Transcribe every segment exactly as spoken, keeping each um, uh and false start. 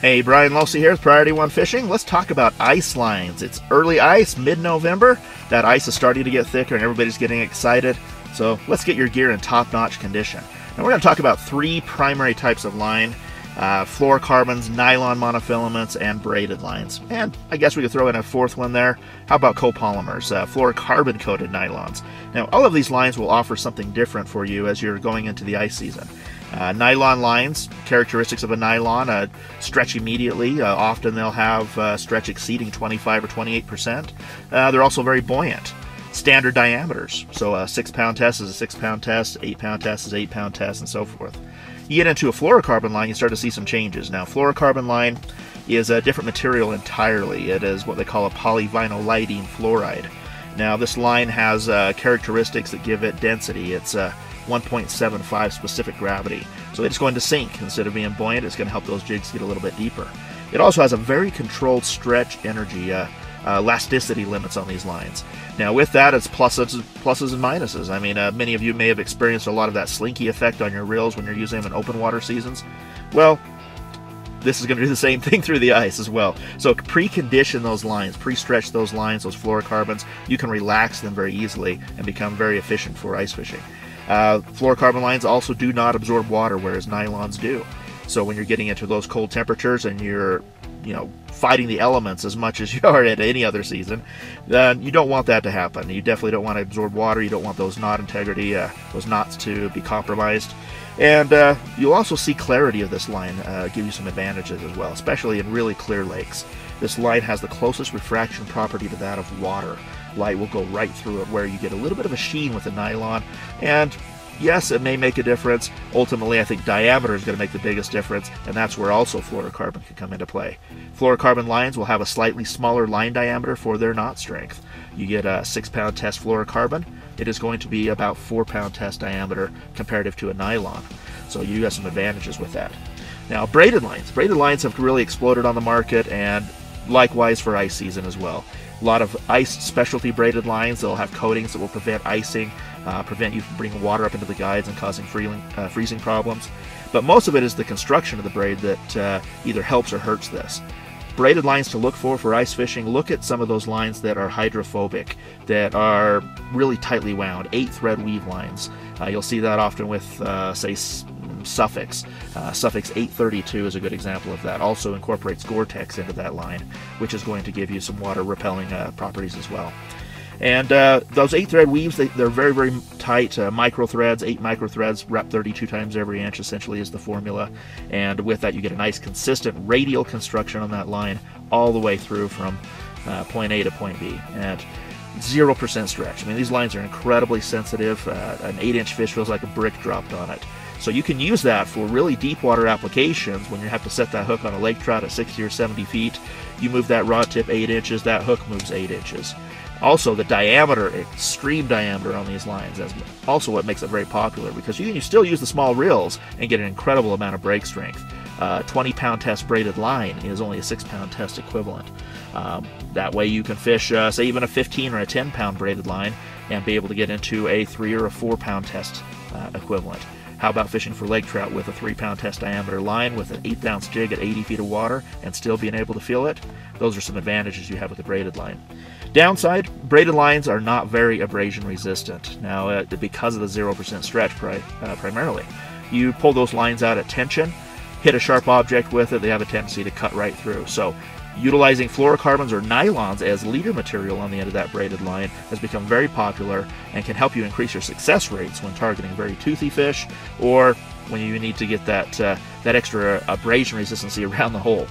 Hey, Brian Losey here with Priority One Fishing. Let's talk about ice lines. It's early ice, mid-November. That ice is starting to get thicker and everybody's getting excited. So let's get your gear in top-notch condition. Now we're going to talk about three primary types of line. Uh, fluorocarbons, nylon monofilaments, and braided lines. And I guess we could throw in a fourth one there. How about copolymers, uh, fluorocarbon-coated nylons? Now, all of these lines will offer something different for you as you're going into the ice season. Uh, nylon lines, characteristics of a nylon, uh, stretch immediately. Uh, often they'll have uh, stretch exceeding twenty-five or twenty-eight percent. Uh, they're also very buoyant. Standard diameters, so a six pound test is a six pound test, eight pound test is eight pound test, and so forth. You get into a fluorocarbon line, you start to see some changes. Now, fluorocarbon line is a different material entirely. It is what they call a polyvinylidene fluoride. Now, this line has uh, characteristics that give it density. It's uh, one point seven five specific gravity, so it's going to sink. Instead of being buoyant, it's going to help those jigs get a little bit deeper. It also has a very controlled stretch energy. Uh, Uh, elasticity limits on these lines. Now with that, it's pluses, pluses and minuses. I mean, uh, many of you may have experienced a lot of that slinky effect on your reels when you're using them in open water seasons. Well, this is going to do the same thing through the ice as well. So precondition those lines, pre-stretch those lines, those fluorocarbons. You can relax them very easily and become very efficient for ice fishing. Uh, fluorocarbon lines also do not absorb water, whereas nylons do. So when you're getting into those cold temperatures and you're you know, fighting the elements as much as you are at any other season, then uh, you don't want that to happen. You definitely don't want to absorb water. You don't want those knot integrity, uh, those knots to be compromised. And uh, you'll also see clarity of this line uh, give you some advantages as well, especially in really clear lakes. This line has the closest refraction property to that of water. Light will go right through it, where you get a little bit of a sheen with the nylon. And yes, it may make a difference. Ultimately, I think diameter is going to make the biggest difference, and that's where also fluorocarbon can come into play. Fluorocarbon lines will have a slightly smaller line diameter for their knot strength. You get a six pound test fluorocarbon, it is going to be about four pound test diameter comparative to a nylon. So you got some advantages with that. Now, braided lines. Braided lines have really exploded on the market, and likewise for ice season as well. A lot of ice specialty braided lines. They'll have coatings that will prevent icing, uh, prevent you from bringing water up into the guides and causing freeling, uh, freezing problems. But most of it is the construction of the braid that uh, either helps or hurts this. Braided lines to look for for ice fishing. Look at some of those lines that are hydrophobic, that are really tightly wound, eight thread weave lines. Uh, you'll see that often with, uh, say, Suffix. Uh, Suffix eight thirty-two is a good example of that. Also incorporates Gore-Tex into that line, which is going to give you some water repelling uh, properties as well. And uh, those eight thread weaves, they, they're very, very tight. Uh, micro threads, eight micro threads, wrap thirty-two times every inch essentially is the formula. And with that, you get a nice consistent radial construction on that line all the way through from uh, point A to point B. And zero percent stretch. I mean, these lines are incredibly sensitive. Uh, an eight inch fish feels like a brick dropped on it. So you can use that for really deep water applications when you have to set that hook on a lake trout at sixty or seventy feet. You move that rod tip eight inches, that hook moves eight inches. Also, the diameter, extreme diameter on these lines, that's also what makes it very popular, because you can still use the small reels and get an incredible amount of break strength. Uh, twenty pound test braided line is only a six pound test equivalent. Um, that way you can fish, uh, say, even a fifteen or a ten pound braided line and be able to get into a three or a four pound test uh, equivalent. How about fishing for lake trout with a three pound test diameter line with an eighth ounce jig at eighty feet of water and still being able to feel it? Those are some advantages you have with the braided line. Downside, braided lines are not very abrasion resistant. Now, uh, because of the zero percent stretch pri uh, primarily, you pull those lines out at tension, hit a sharp object with it, they have a tendency to cut right through. So utilizing fluorocarbons or nylons as leader material on the end of that braided line has become very popular and can help you increase your success rates when targeting very toothy fish or when you need to get that, uh, that extra abrasion resistancy around the hole.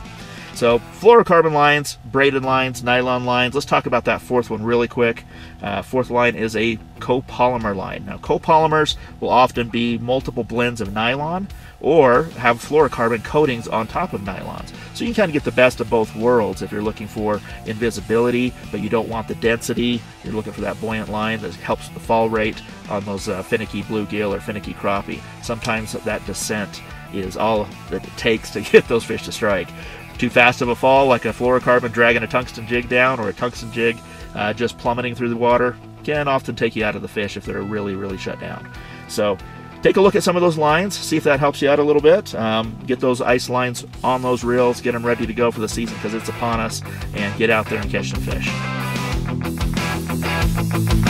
So fluorocarbon lines, braided lines, nylon lines. Let's talk about that fourth one really quick. Uh, fourth line is a copolymer line. Now, copolymers will often be multiple blends of nylon or have fluorocarbon coatings on top of nylons. So you can kind of get the best of both worlds if you're looking for invisibility, but you don't want the density. You're looking for that buoyant line that helps the fall rate on those uh, finicky bluegill or finicky crappie. Sometimes that descent is all that it takes to get those fish to strike. Too fast of a fall, like a fluorocarbon dragging a tungsten jig down or a tungsten jig uh, just plummeting through the water, can often take you out of the fish if they're really, really shut down. So take a look at some of those lines, see if that helps you out a little bit. Um, get those ice lines on those reels, get them ready to go for the season because it's upon us, and get out there and catch some fish.